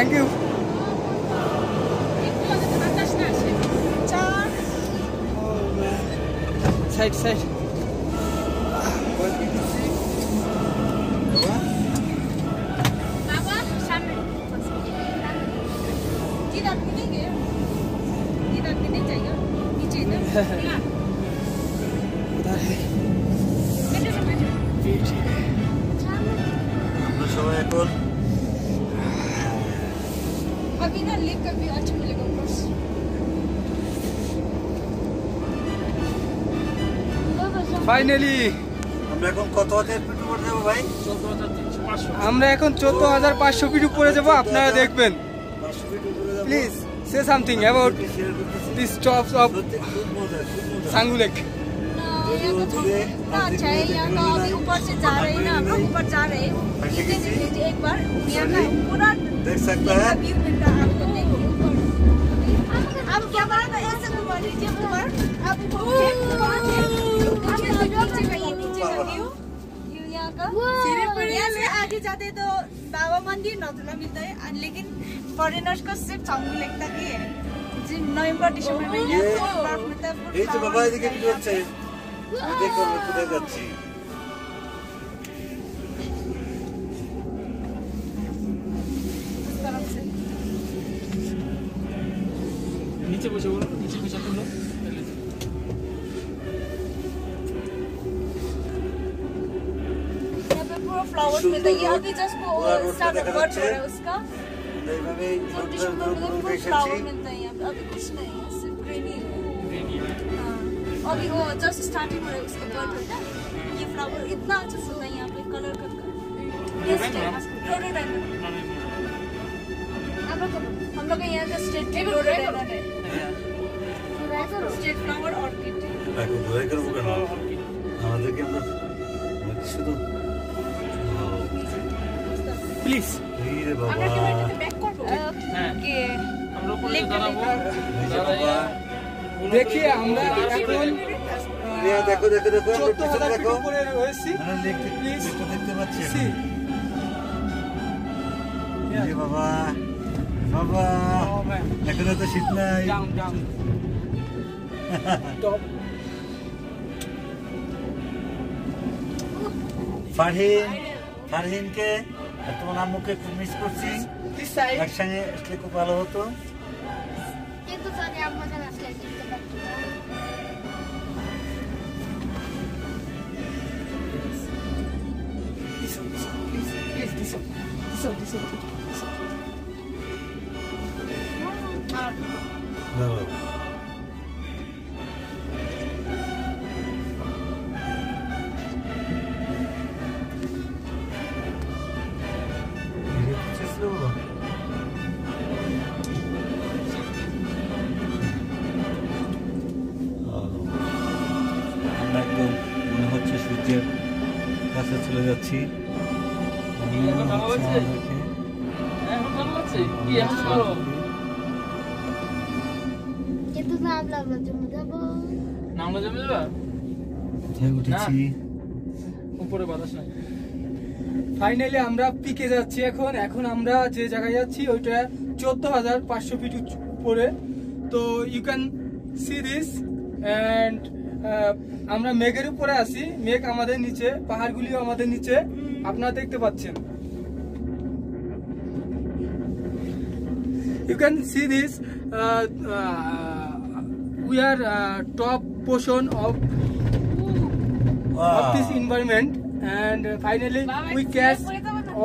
Thank you. Oh man. Side, side. What did you see? What? अभी ना lake का भी अच्छा मिलेगा बस। Finally हमने कौन कोतवाल तेरे पे टूट जाएगा भाई? 14,500। हमने कौन 14,500 पे टूट जाएगा आपने देख बन। Please say something about this chops of Tsomgo Lake. ना अच्छा है यहाँ का अभी ऊपर से जा रहे हैं ना हम ऊपर जा रहे हैं। देखिए एक बार यहाँ का पूरा देख सकता है। आप क्या बात है ऐसे घुमा लीजिए ऊपर। आप नीचे का ये नीचे का व्यू यहाँ का। यहाँ से आगे जाते तो बाबा मंदिर नौतला मिलता है लेकिन फॉरेनर्स को सिर्फ Tsomgo Lake तक ही है। जिन नवंबर दिसंबर में यहाँ बात मिलता है। ये तो बाबा जी के लिए अच्छा है। देखो मैं पूरा जाती हूँ। नीचे पूछो तुम लोग। यहाँ पे पूरा फ्लावर्स मिलता है। यहाँ भी जस्ट वो साथ बर्ड हो रहा है उसका। और टिश्यू में मतलब पूरा फ्लावर मिलता है यहाँ पे। अभी कुछ नहीं है, सिर्फ ग्रीनी है। हाँ, अभी वो जस्ट स्टार्टिंग हो रहा है उसका बर्ड होता है। ये फ्लावर इतना अच्छा सुंदर है यहाँ पे कलर करके। हम लोग यहाँ का स्टेट फ्लावर ऑर्किड प्लीज देखिए আমরা এখন দেখো দেখো দেখো দেখো প্লিজ দেখতে পাচ্ছি বাবা বাবা এখানে তো শীত নাই ডাউন টপ ফারহিন কে তোমার নামকে মিস করছি একসাথে আসলে খুব ভালো হতো কিন্তু জানি আমরা আসলে দেখতে পাচ্ছি দিস No. আমরা একটু মনে হচ্ছে সূর্যের কাছে চলে যাচ্ছি ফাইনালি আমরা পিকে যাচ্ছি এখন আমরা যে জায়গায় যাচ্ছি ওইটা 14,500 ফিট উপরে তো you can see this and আমরা মেঘের উপরে আছি মেঘ আমাদের নিচে পাহাড়গুলিও আমাদের নিচে আপনারা দেখতে পাচ্ছেন you can see this We are top portion of this environment, and finally we catch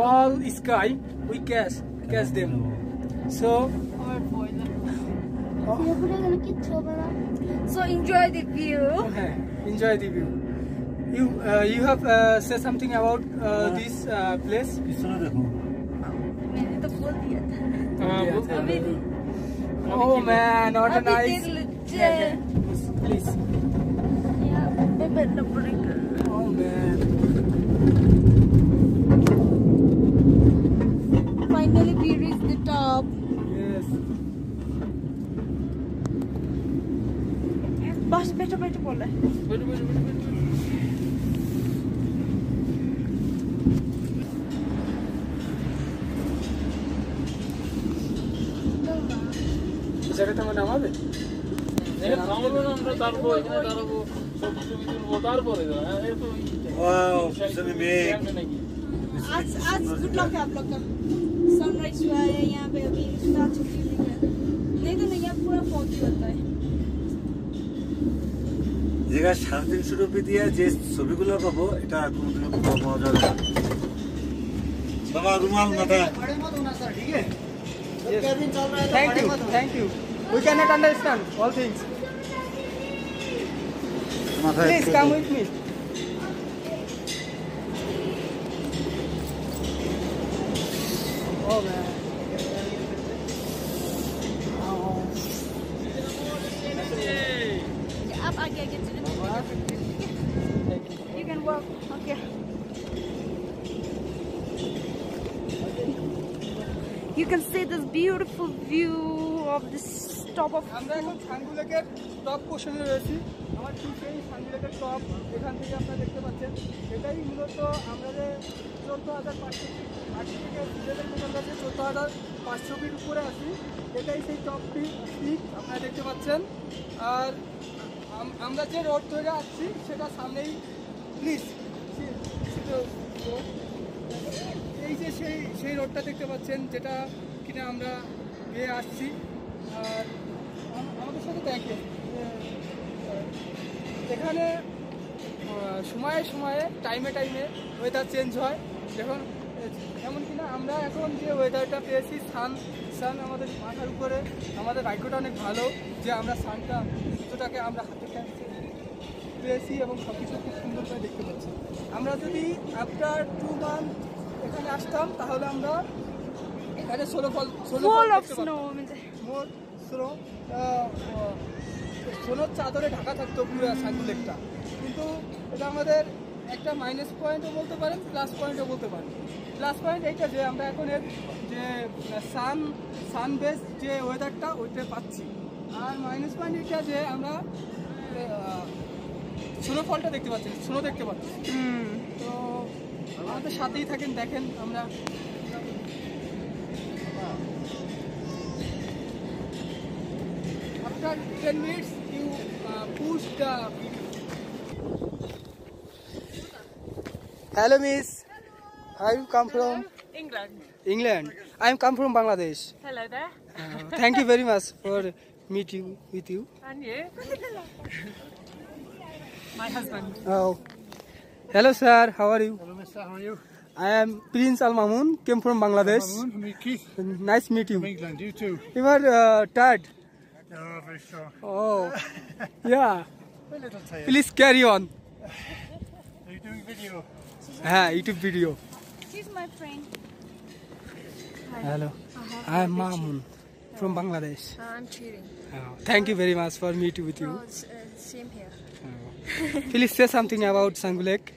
all sky. We catch them. So, so enjoy the view. Okay, enjoy the view. You have said something about this place. Oh man, not a nice. Yeah. Please. Yeah, baby, no breaker. Oh man. Finally, we reached the top. Yes. Boss, better, pull it. Wait. Wow, आज good luck है आप लोग का. Sunrise हुआ है यहाँ पे अभी इतना छुट्टी नहीं है. नहीं तो नहीं यहाँ पूरा foggy होता है. जगह शाम दिन शुरू भी दिया जेस सभी गुलाब का बो इटा कुछ दिनों को बहुत मजा आता है. बाबा रुमाल मत है. बड़े मत होना सर ठीक है. Thank you. We cannot understand all things. Please come with me. Oh man. You can walk. Okay. You can see this beautiful view of this top of. I'm going to Tsomgo Lake top portion. Our two friends Tsomgo Lake top. We can see that we are seeing. This is more so. এই যে সেই রোডটা দেখতে পাচ্ছেন যেটা কিনা আমরা গিয়ে আসছি আর আমাদের সাথে দেখেন এখানে সময়ে টাইমে ওয়েদার চেঞ্জ হয় যখন যেমন কিনা আমরা এখন যে ওয়েদারটা পেয়েছি সান আমাদের মাথার উপরে আমাদের ভাগ্যটা অনেক ভালো যে আমরা সানটা সূর্যটাকে আমরা হাতে পেয়েছি এবং সবকিছু খুব সুন্দর করে দেখতে পাচ্ছি আমরা যদি আফটার 2 months এখানে আসতাম তাহলে আমরা এখানে সোলোর চাদরে ঢাকা থাকতো পুরো Tsomgo Lakeটা কিন্তু এটা আমাদের একটা মাইনাস পয়েন্টও বলতে পারেন প্লাস পয়েন্টও বলতে পারেন প্লাস পয়েন্ট এইটা যে আমরা এখন এর যে সানবেস যে ওয়েদারটা ওইটা পাচ্ছি আর মাইনাস পয়েন্ট এটা যে আমরা স্নোফলটা দেখতে পাচ্ছি স্নো দেখতে পাচ্ছি তো আমাদের সাথেই থাকেন দেখেন আমরা after 10 minutes you push the Hello miss Hello. I come from England I am come from Bangladesh Hello there Thank you very much for meet you with you and you my husband Oh Hello sir, how are you? Hello mister, how are you? I am Prince Al-Mamun, came from Bangladesh. Al-Mamun, nice to meet you. From England, you too. You are tired? No, very sure. Oh, yeah. A little tired. Please carry on. Are you doing video? Yeah, YouTube video. She's my friend. Hi. Hello. I am Mamun from Bangladesh. I'm cheering. Oh, thank you very much for meeting with you. Oh, it's, same here. Oh. Please say something about Tsomgo Lake.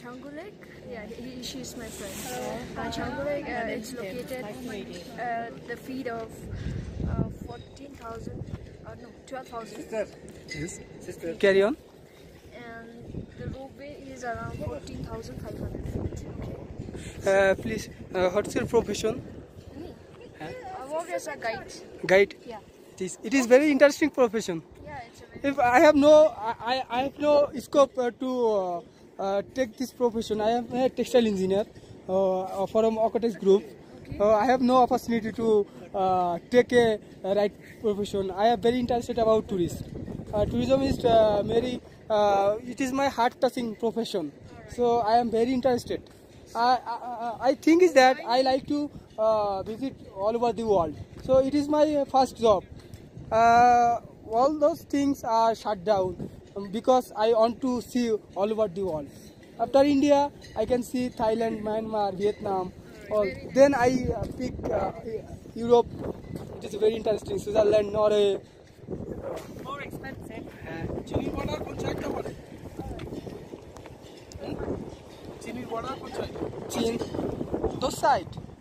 Tsomgo Lake, yeah, she's my friend. Tsomgo Lake, it's located at the feet of 12,000. Yes. Sister. Carry on. And the ropeway is around 14,500 feet. Okay. Please, what's your profession? Me. I work as a guide. Guide. Yeah. It is very interesting profession. Yeah, it's a very. If I have no, I have no scope to. Take this profession. I am a textile engineer from Okotech group. Okay. I have no opportunity to take a right profession. I am very interested about tourism. Tourism is very. It is my heart-touching profession. Right. So I am very interested. I think is that I like to visit all over the world. So it is my first job. All those things are shut down. Because I want to see all over the world. After India, I can see Thailand, Myanmar, Vietnam. All. Then I pick Europe. It is very interesting. Switzerland, Norway. More expensive. Chini border kunchai ka border. Chini border kunchai. Chin. Those side.